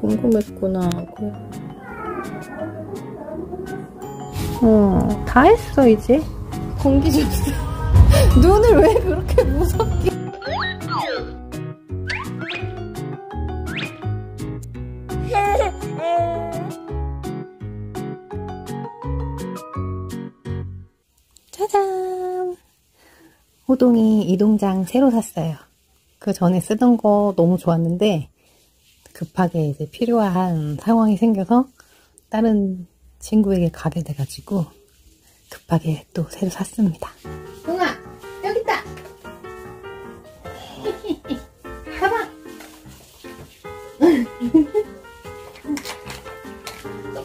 궁금했구나 하고. 다 했어 이제. 공기 접수. 눈을 왜 그렇게 무섭게. 짜잔! 호동이 이동장 새로 샀어요. 그 전에 쓰던 거 너무 좋았는데 급하게 이제 필요한 상황이 생겨서 다른 친구에게 가게 돼가지고 급하게 또 새로 샀습니다. 동아! 여기 있다! 가봐! 또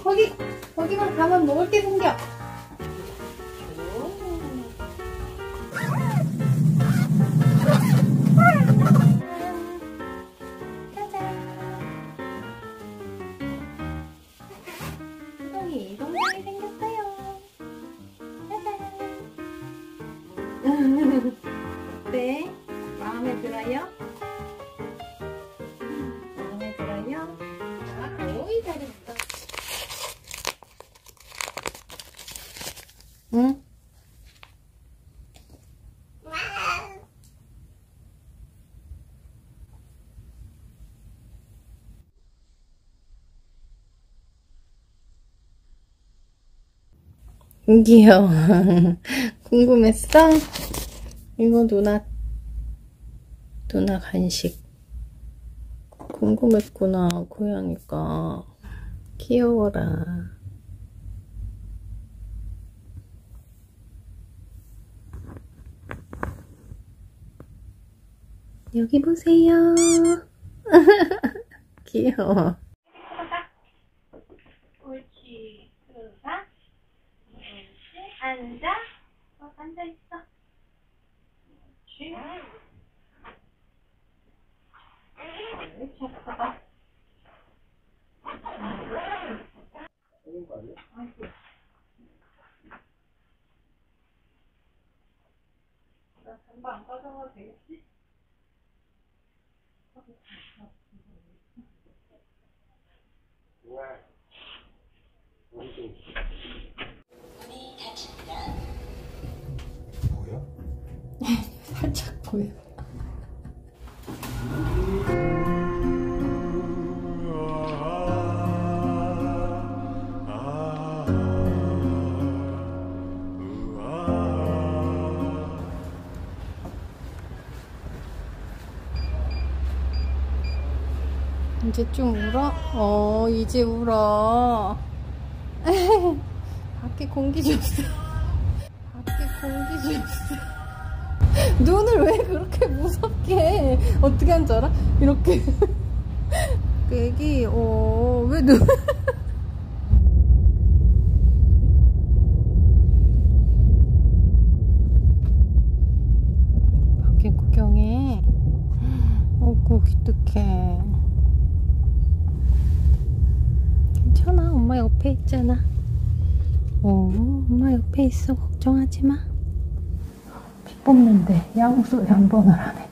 거기만 가면 먹을 게 생겨! 이동장이 생겼어요. 짜잔. 어때? 마음에 들어요? 마음에 들어요? 아, 오이 잘했어. 응? 귀여워. 궁금했어? 이거 누나 간식. 궁금했구나, 고양이가. 귀여워라. 여기 보세요. 귀여워. 앉아. 앉아있어. 그렇지. 잡아봐. 이거 아니야? 아이고. 나 잠바 안 가져가도 되겠지? 왜? 살짝 보여. 이제 좀 울어? 이제 울어. 밖에 공기 좀 쐬. 밖에 공기 좀 쐬. 눈을 왜 그렇게 무섭게 해? 어떻게 한 줄 알아? 이렇게. 애기, 왜 눈. 밖에 구경해. 기특해. 괜찮아. 엄마 옆에 있잖아. 엄마 옆에 있어. 걱정하지 마. 뽑는데 양수 양번을 하네.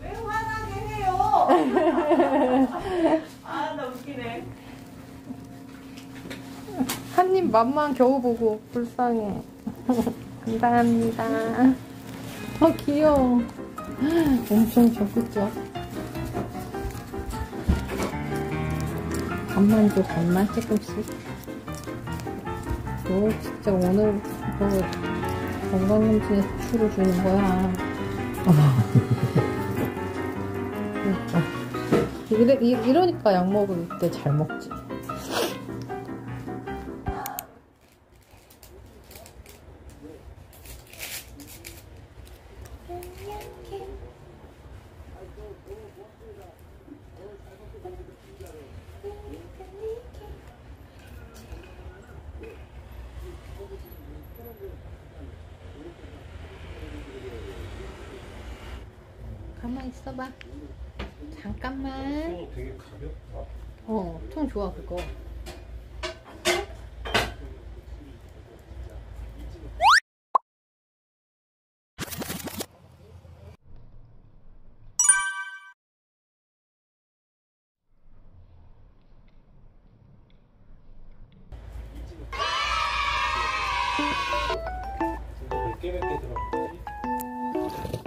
왜 화나게 해요? 아, 나 웃기네. 한입 맛만 겨우 보고 불쌍해. 감사합니다. 귀여워. 엄청 적극적. 밥만 줘, 밥만 조금씩. 진짜 오늘 건강검진에 수출을 주는 거야. 이러니까 약 먹을 때 잘 먹지. 가만 있어봐. 잠깐만. 되게 가볍다. 어, 통 좋아 그거.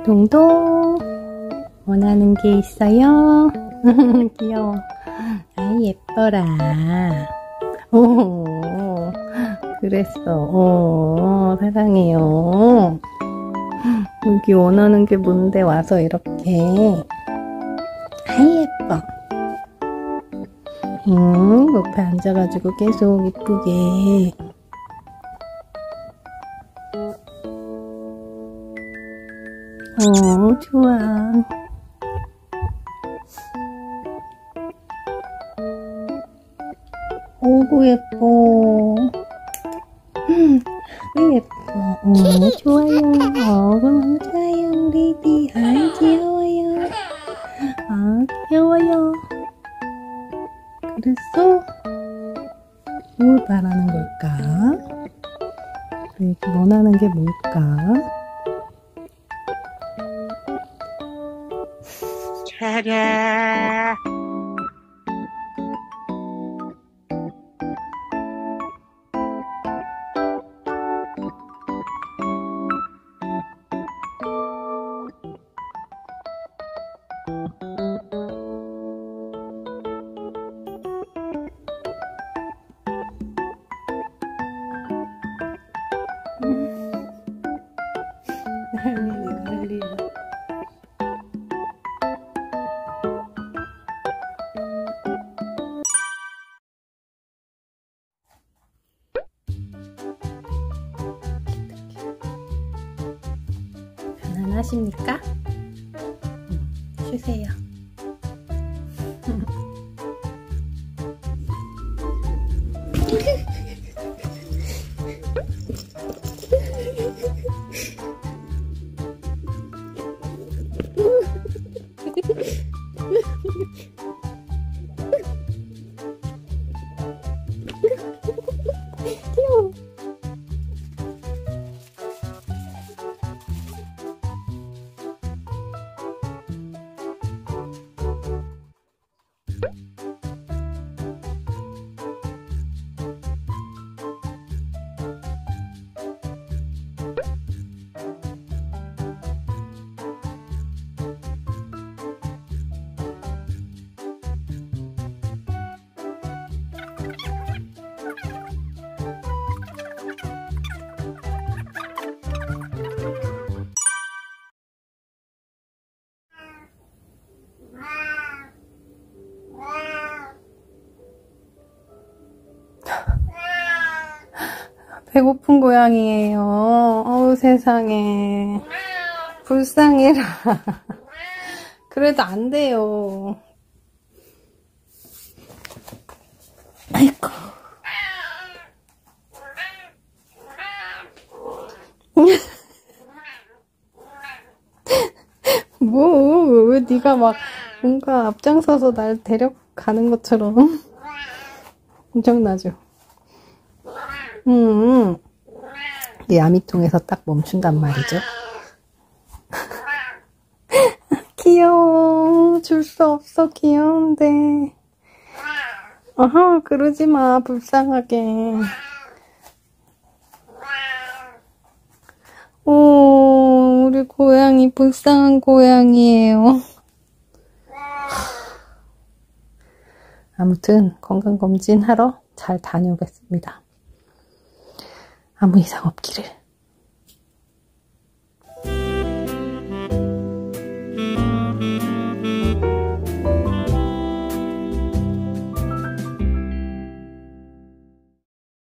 동동 원하는 게 있어요? 귀여워. 아이 예뻐라. 오 그랬어. 오 사랑해요. 여기 원하는 게 뭔데 와서 이렇게. 아이 예뻐. 옆에 앉아가지고 계속 이쁘게. 어, 좋아. 오구 예뻐. 예뻐. 어, 좋아요. 어, 너무 좋아요, 우리 애기. 아, 귀여워요. 아, 귀여워요. 그랬어? 뭘 바라는 걸까? 우리 애기 원하는 게 뭘까? 차라 난리네. 하십니까? 쉬세요. 배고픈 고양이에요. 어우 세상에 불쌍해라. 그래도 안 돼요. 아이고. 뭐 왜 네가 막 뭔가 앞장서서 날 데려가는 것처럼 엄청나죠. 내 야미통에서 딱 멈춘단 말이죠. 귀여워. 줄 수 없어. 귀여운데. 어허, 그러지 마. 불쌍하게. 오, 우리 고양이 불쌍한 고양이에요. 아무튼 건강검진하러 잘 다녀오겠습니다. 아무 이상 없기를.